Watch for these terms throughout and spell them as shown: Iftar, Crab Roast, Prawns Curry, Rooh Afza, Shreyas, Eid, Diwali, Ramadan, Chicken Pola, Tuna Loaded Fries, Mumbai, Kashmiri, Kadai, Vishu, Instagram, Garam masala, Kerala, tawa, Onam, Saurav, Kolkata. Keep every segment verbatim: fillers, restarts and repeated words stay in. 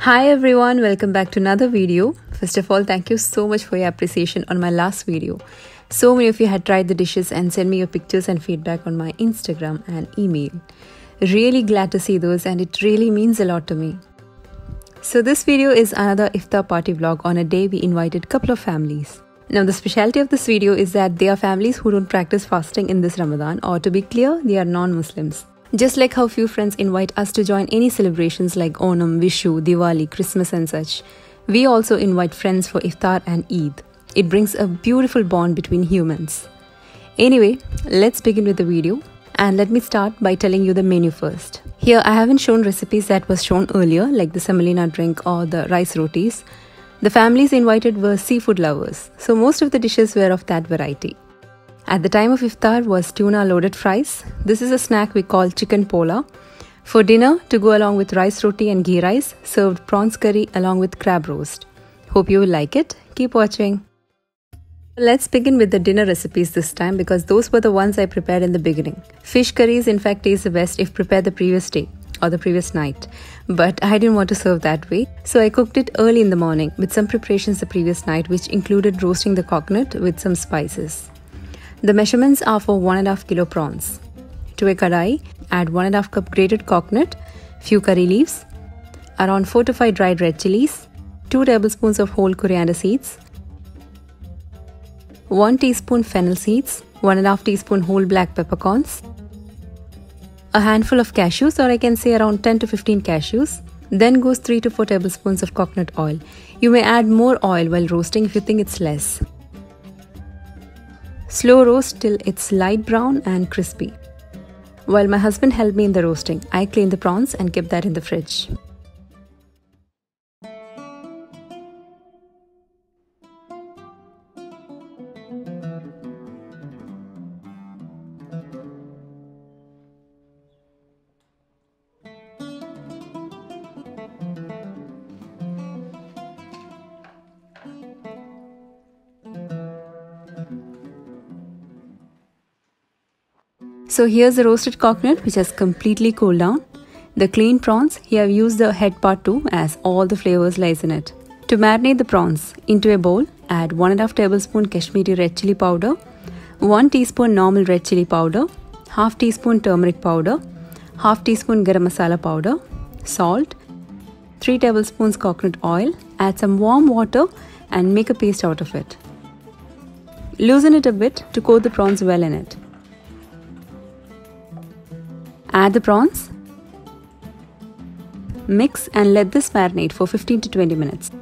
Hi everyone, welcome back to another video. First of all, thank you so much for your appreciation on my last video. So many of you had tried the dishes and sent me your pictures and feedback on my Instagram and email. Really glad to see those and it really means a lot to me. So this video is another iftar party vlog on a day we invited couple of families. Now the speciality of this video is that they are families who don't practice fasting in this Ramadan, or to be clear, they are non-Muslims. Just like how few friends invite us to join any celebrations like Onam, Vishu, Diwali, Christmas and such, we also invite friends for Iftar and Eid. It brings a beautiful bond between humans. Anyway, let's begin with the video and let me start by telling you the menu first. Here I haven't shown recipes that was shown earlier, like the semolina drink or the rice rotis. The families invited were seafood lovers, so most of the dishes were of that variety. At the time of iftar was tuna loaded fries. This is a snack we call chicken pola. For dinner, to go along with rice roti and ghee rice, served prawns curry along with crab roast. Hope you will like it. Keep watching. Let's begin with the dinner recipes this time because those were the ones I prepared in the beginning. Fish curries in fact taste the best if prepared the previous day or the previous night. But I didn't want to serve that way, so I cooked it early in the morning with some preparations the previous night, which included roasting the coconut with some spices. The measurements are for one and a half kilo prawns. To a kadai, add one and a half cup grated coconut, few curry leaves, around four to five dried red chilies, two tablespoons of whole coriander seeds, one teaspoon fennel seeds, one and a half teaspoon whole black peppercorns, a handful of cashews, or I can say around ten to fifteen cashews. Then goes three to four tablespoons of coconut oil. You may add more oil while roasting if you think it's less. Slow roast till it's light brown and crispy. While my husband helped me in the roasting, I cleaned the prawns and kept that in the fridge. So here's the roasted coconut which has completely cooled down. The clean prawns, here I've used the head part too as all the flavors lies in it. To marinate the prawns, into a bowl, add one and a half tablespoon Kashmiri red chili powder, one teaspoon normal red chili powder, half teaspoon turmeric powder, half teaspoon garam masala powder, salt, three tablespoons coconut oil, add some warm water and make a paste out of it. Loosen it a bit to coat the prawns well in it. Add the prawns, mix and let this marinate for fifteen to twenty minutes.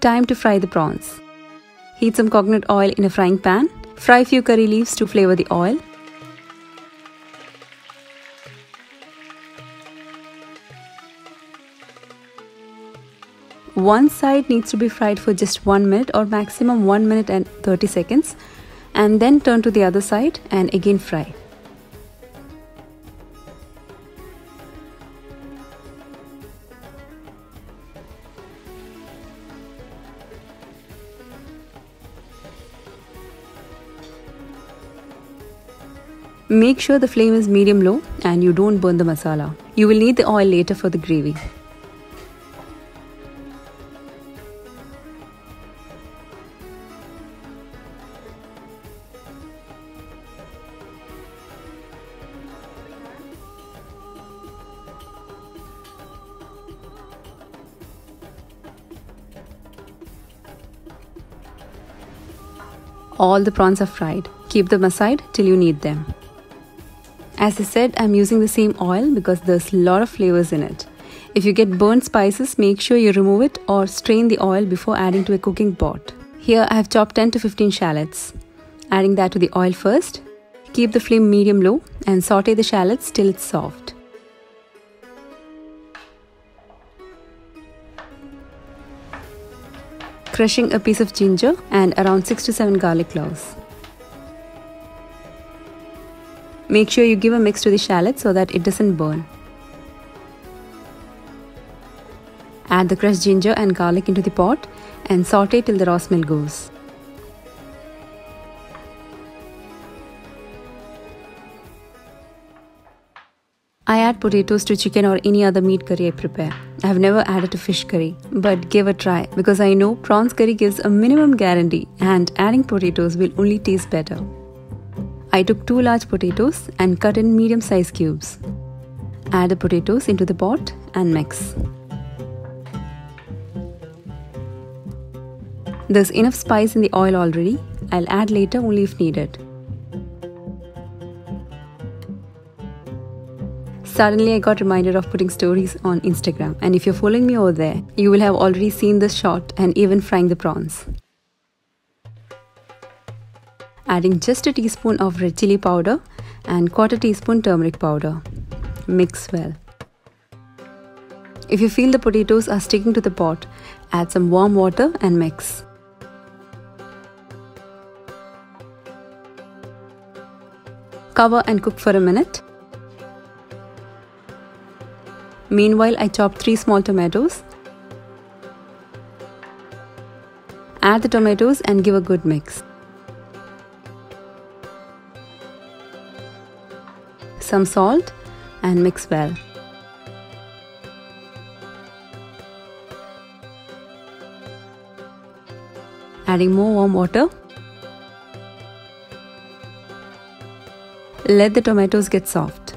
Time to fry the prawns. Heat some coconut oil in a frying pan. Fry few curry leaves to flavor the oil. One side needs to be fried for just one minute or maximum one minute and thirty seconds, and then turn to the other side and again fry. Make sure the flame is medium low and you don't burn the masala. You will need the oil later for the gravy. All the prawns are fried. Keep them aside till you need them. As I said, I'm using the same oil because there's a lot of flavors in it. If you get burnt spices, make sure you remove it or strain the oil before adding to a cooking pot. Here I have chopped ten to fifteen shallots. Adding that to the oil first. Keep the flame medium low and saute the shallots till it's soft. Crushing a piece of ginger and around six to seven garlic cloves. Make sure you give a mix to the shallot so that it doesn't burn. Add the crushed ginger and garlic into the pot and saute till the raw smell goes. I add potatoes to chicken or any other meat curry I prepare. I have never added to fish curry, but give a try because I know prawns curry gives a minimum guarantee and adding potatoes will only taste better. I took two large potatoes and cut in medium-sized cubes. Add the potatoes into the pot and mix. There's enough spice in the oil already. I'll add later only if needed. Suddenly I got reminded of putting stories on Instagram, and if you're following me over there, you will have already seen this shot and even frying the prawns. Adding just a teaspoon of red chili powder and quarter teaspoon turmeric powder. Mix well. If you feel the potatoes are sticking to the pot, add some warm water and mix. Cover and cook for a minute. Meanwhile, I chopped three small tomatoes. Add the tomatoes and give a good mix. Some salt and mix well. Adding more warm water. Let the tomatoes get soft.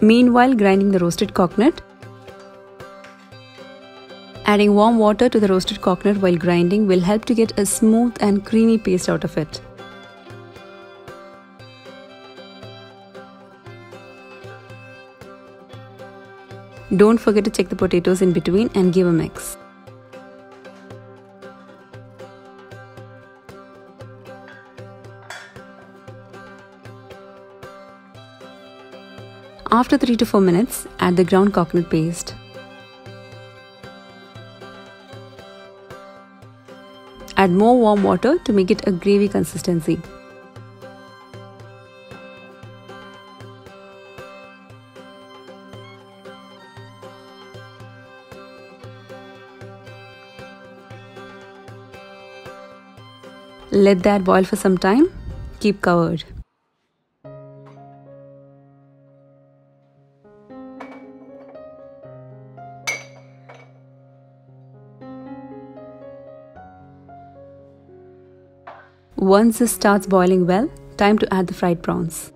Meanwhile, grinding the roasted coconut. Adding warm water to the roasted coconut while grinding will help to get a smooth and creamy paste out of it. Don't forget to check the potatoes in between and give a mix. After three to four minutes, add the ground coconut paste. Add more warm water to make it a gravy consistency. Let that boil for some time. Keep covered. Once this starts boiling well, time to add the fried prawns.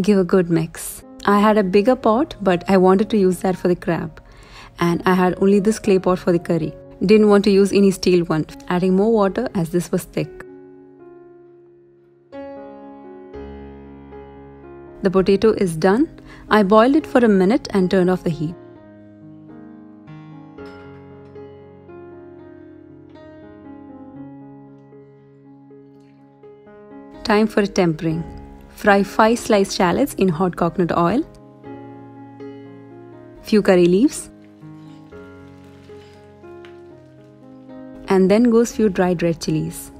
Give a good mix. I had a bigger pot, but I wanted to use that for the crab, and I had only this clay pot for the curry. Didn't want to use any steel one, adding more water as this was thick. The potato is done. I boiled it for a minute and turned off the heat. Time for tempering. Fry five sliced shallots in hot coconut oil. Few curry leaves. And then goes few dried red chilies.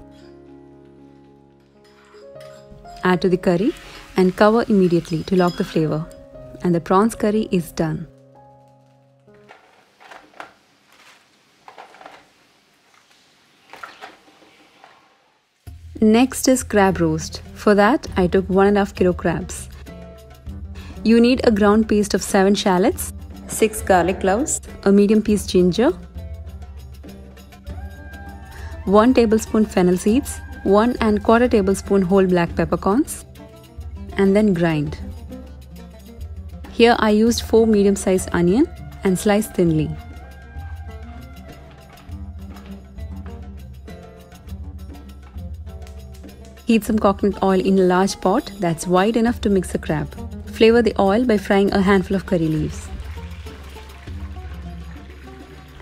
Add to the curry and cover immediately to lock the flavor. And the prawns curry is done. Next is crab roast. For that, I took one and a half kilo crabs. You need a ground paste of seven shallots, six garlic cloves, a medium piece ginger, one tablespoon fennel seeds, one and quarter tablespoon whole black peppercorns, and then grind. Here I used four medium-sized onion and sliced thinly. Heat some coconut oil in a large pot that's wide enough to mix a crab. Flavor the oil by frying a handful of curry leaves.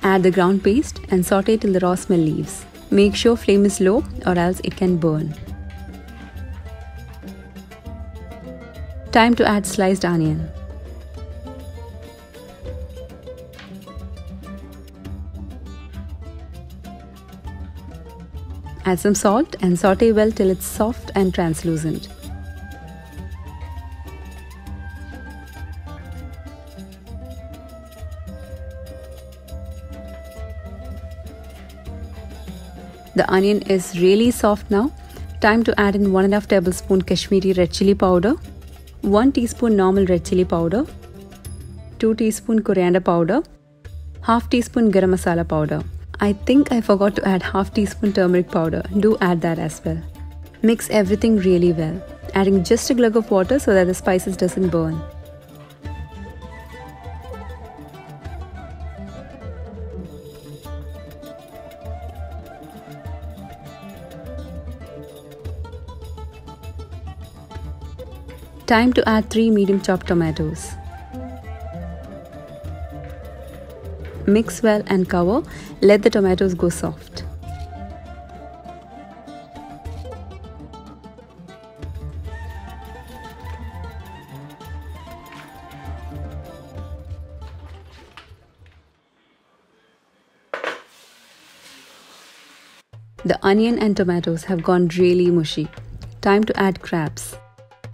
Add the ground paste and saute till the raw smell leaves. Make sure flame is low or else it can burn. Time to add sliced onion. Add some salt and saute well till it's soft and translucent. The onion is really soft now. Time to add in one and a half tablespoon Kashmiri red chilli powder, one teaspoon normal red chilli powder, two teaspoon coriander powder, half teaspoon garam masala powder. I think I forgot to add half teaspoon turmeric powder. Do add that as well. Mix everything really well, adding just a glug of water so that the spices doesn't burn. Time to add three medium chopped tomatoes. Mix well and cover. Let the tomatoes go soft. The onion and tomatoes have gone really mushy. Time to add crabs.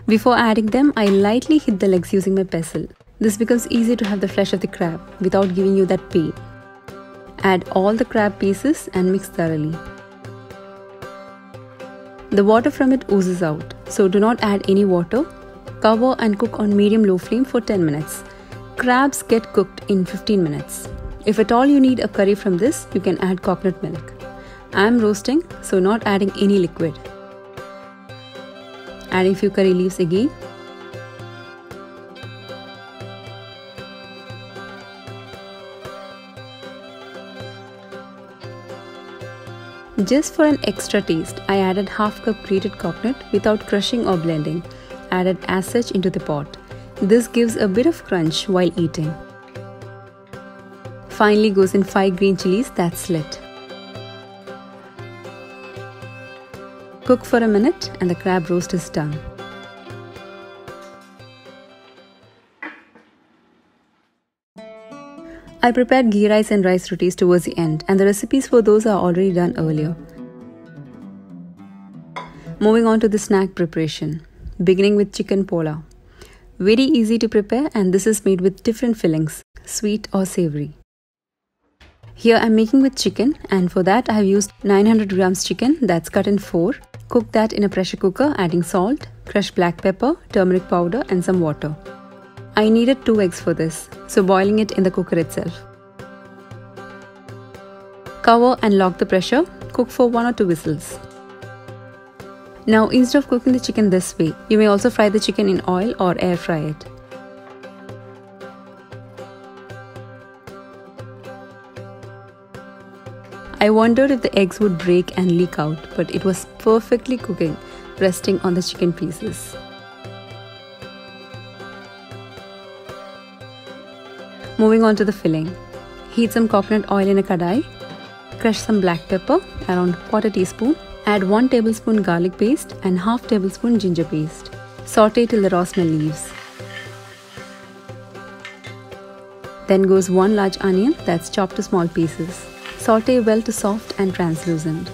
Before adding them, I lightly hit the legs using my pestle. This becomes easy to have the flesh of the crab without giving you that pain. Add all the crab pieces and mix thoroughly. The water from it oozes out, so do not add any water. Cover and cook on medium-low flame for ten minutes. Crabs get cooked in fifteen minutes. If at all you need a curry from this, you can add coconut milk. I am roasting, so not adding any liquid. Adding few curry leaves again. Just for an extra taste, I added half cup grated coconut without crushing or blending. Added as such into the pot. This gives a bit of crunch while eating. Finally goes in five green chilies that's slit. Cook for a minute and the crab roast is done. I prepared ghee rice and rice rotis towards the end, and the recipes for those are already done earlier. Moving on to the snack preparation, beginning with chicken pola. Very easy to prepare, and this is made with different fillings, sweet or savory. Here I am making with chicken, and for that I have used nine hundred grams chicken that's cut in four. Cook that in a pressure cooker, adding salt, crushed black pepper, turmeric powder and some water. I needed two eggs for this, so boiling it in the cooker itself. Cover and lock the pressure, cook for one or two whistles. Now instead of cooking the chicken this way, you may also fry the chicken in oil or air fry it. I wondered if the eggs would break and leak out, but it was perfectly cooking, resting on the chicken pieces. Moving on to the filling. Heat some coconut oil in a kadai. Crush some black pepper, around quarter teaspoon. Add one tablespoon garlic paste and half tablespoon ginger paste. Saute till the raw smell leaves. Then goes one large onion that's chopped to small pieces. Saute well to soft and translucent.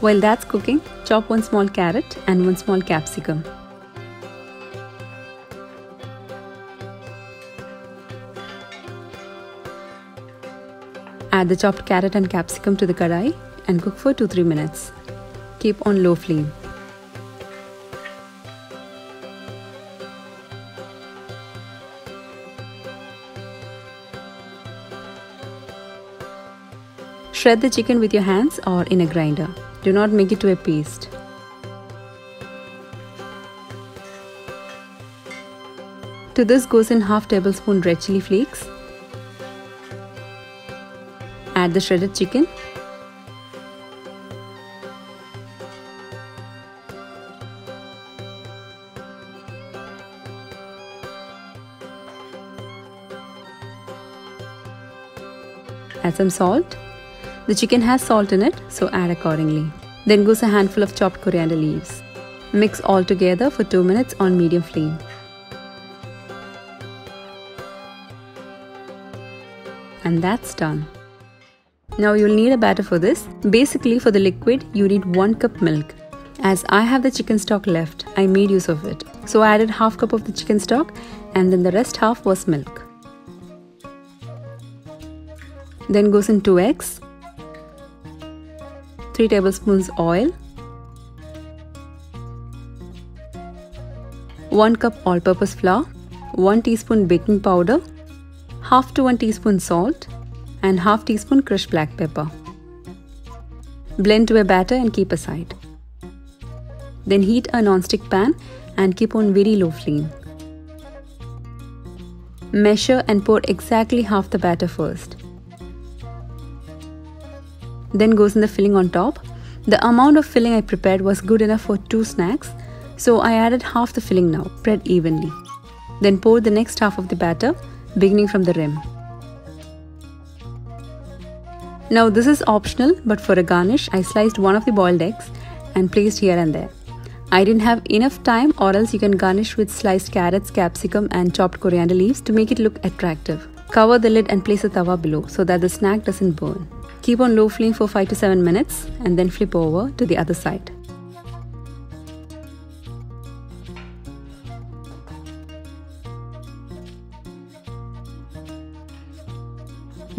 While that's cooking, chop one small carrot and one small capsicum. Add the chopped carrot and capsicum to the kadai and cook for two to three minutes. Keep on low flame. Shred the chicken with your hands or in a grinder. Do not make it to a paste. To this goes in half tablespoon red chili flakes. Add the shredded chicken. Add some salt. The chicken has salt in it, so add accordingly. Then goes a handful of chopped coriander leaves. Mix all together for two minutes on medium flame. And that's done. Now you'll need a batter for this. Basically for the liquid, you need one cup milk. As I have the chicken stock left, I made use of it. So I added half cup of the chicken stock and then the rest half was milk. Then goes in two eggs, three tablespoons oil, one cup all-purpose flour, one teaspoon baking powder, half to one teaspoon salt and half teaspoon crushed black pepper. Blend to a batter and keep aside. Then heat a non-stick pan and keep on very low flame. Measure and pour exactly half the batter first. Then goes in the filling on top. The amount of filling I prepared was good enough for two snacks, so I added half the filling now, spread evenly. Then pour the next half of the batter, beginning from the rim. Now this is optional, but for a garnish, I sliced one of the boiled eggs and placed here and there. I didn't have enough time, or else you can garnish with sliced carrots, capsicum and chopped coriander leaves to make it look attractive. Cover the lid and place a tawa below so that the snack doesn't burn. Keep on low flame for five to seven minutes and then flip over to the other side.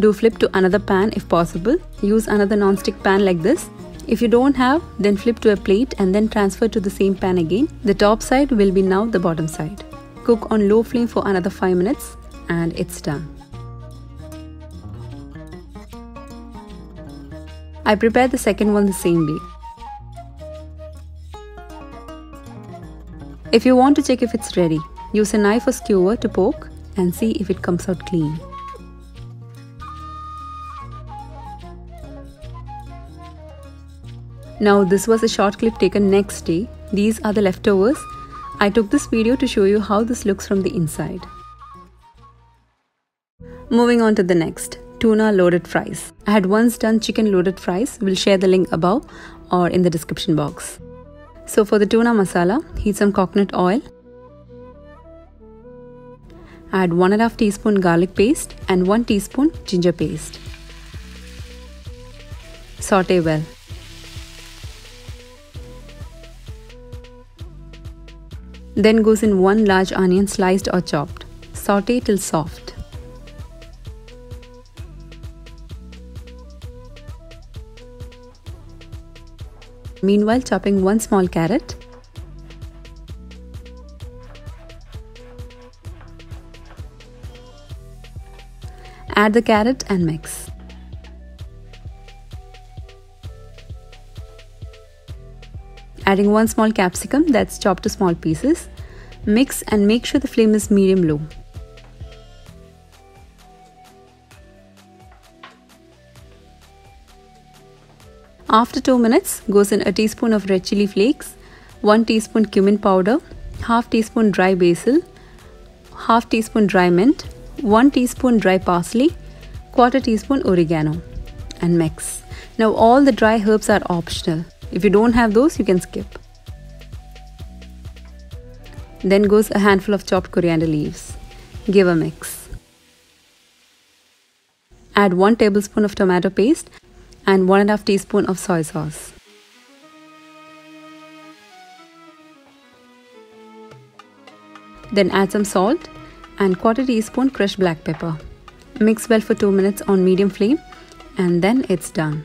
Do flip to another pan if possible. Use another non-stick pan like this. If you don't have, then flip to a plate and then transfer to the same pan again. The top side will be now the bottom side. Cook on low flame for another five minutes and it's done. I prepared the second one the same way. If you want to check if it's ready, use a knife or skewer to poke and see if it comes out clean. Now this was a short clip taken next day. These are the leftovers. I took this video to show you how this looks from the inside. Moving on to the next, tuna loaded fries. I had once done chicken loaded fries. We'll share the link above or in the description box. So for the tuna masala, heat some coconut oil. Add one and a half teaspoon garlic paste and one teaspoon ginger paste. Saute well. Then goes in one large onion sliced or chopped. Saute till soft. Meanwhile, chopping one small carrot. Add the carrot and mix. Adding one small capsicum that's chopped to small pieces. Mix and make sure the flame is medium low. After two minutes, goes in a teaspoon of red chili flakes, one teaspoon cumin powder, half teaspoon dry basil, half teaspoon dry mint, one teaspoon dry parsley, quarter teaspoon oregano and mix. Now all the dry herbs are optional. If you don't have those, you can skip. Then goes a handful of chopped coriander leaves. Give a mix. Add one tablespoon of tomato paste and one and a half teaspoon of soy sauce. Then add some salt and quarter teaspoon crushed black pepper. Mix well for two minutes on medium flame and then it's done.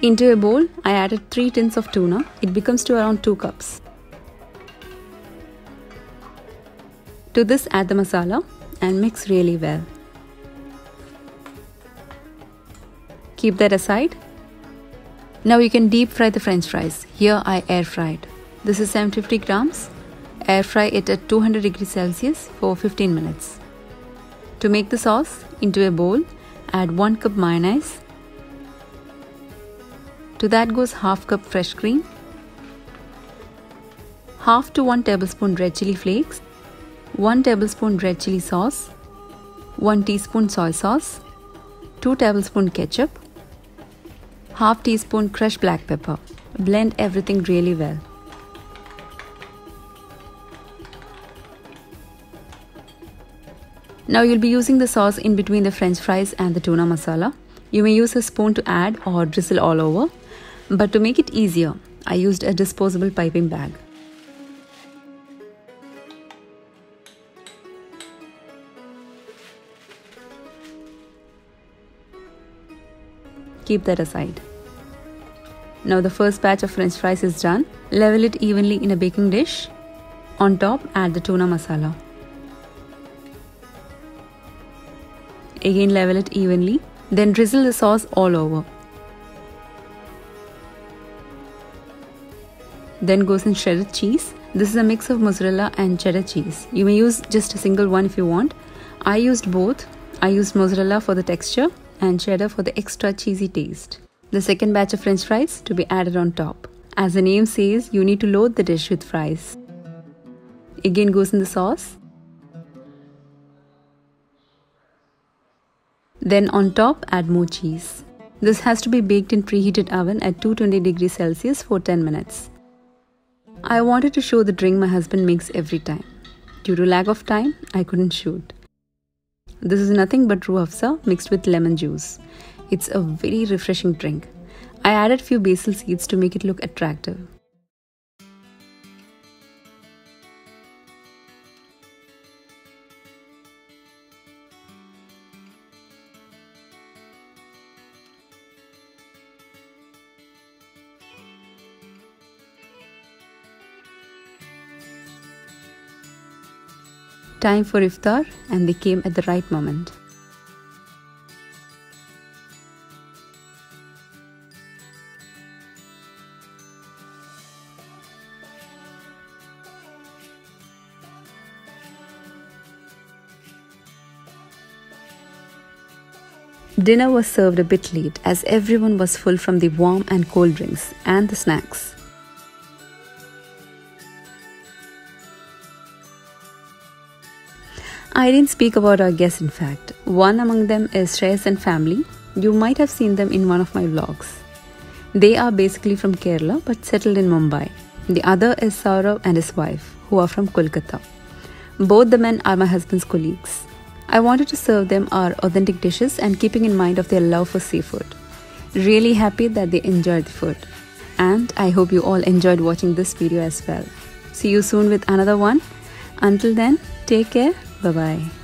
Into a bowl, I added three tins of tuna. It becomes to around two cups. To this add the masala and mix really well. Keep that aside. Now you can deep fry the French fries. Here I air fried. This is seven hundred fifty grams. Air fry it at two hundred degrees Celsius for fifteen minutes. To make the sauce, into a bowl, add one cup mayonnaise. To that goes half cup fresh cream, half to one tablespoon red chili flakes, one tablespoon red chili sauce, one teaspoon soy sauce, two tablespoons ketchup, half teaspoon crushed black pepper. Blend everything really well. Now you'll be using the sauce in between the French fries and the tuna masala. You may use a spoon to add or drizzle all over. But to make it easier, I used a disposable piping bag. Keep that aside. Now the first batch of French fries is done. Level it evenly in a baking dish. On top, add the tuna masala. Again, level it evenly. Then drizzle the sauce all over. Then goes in cheddar cheese. This is a mix of mozzarella and cheddar cheese. You may use just a single one if you want. I used both. I used mozzarella for the texture and cheddar for the extra cheesy taste. The second batch of French fries to be added on top. As the name says, you need to load the dish with fries. Again goes in the sauce. Then on top add more cheese. This has to be baked in preheated oven at two hundred twenty degrees Celsius for ten minutes. I wanted to show the drink my husband makes every time. Due to lack of time, I couldn't shoot. This is nothing but Rooh Afza mixed with lemon juice. It's a very refreshing drink. I added few basil seeds to make it look attractive. Time for iftar, and they came at the right moment. Dinner was served a bit late as everyone was full from the warm and cold drinks and the snacks. I didn't speak about our guests in fact. One among them is Shreyas and family. You might have seen them in one of my vlogs. They are basically from Kerala but settled in Mumbai. The other is Saurav and his wife, who are from Kolkata. Both the men are my husband's colleagues. I wanted to serve them our authentic dishes and keeping in mind of their love for seafood. Really happy that they enjoyed the food. And I hope you all enjoyed watching this video as well. See you soon with another one. Until then, take care. Bye-bye.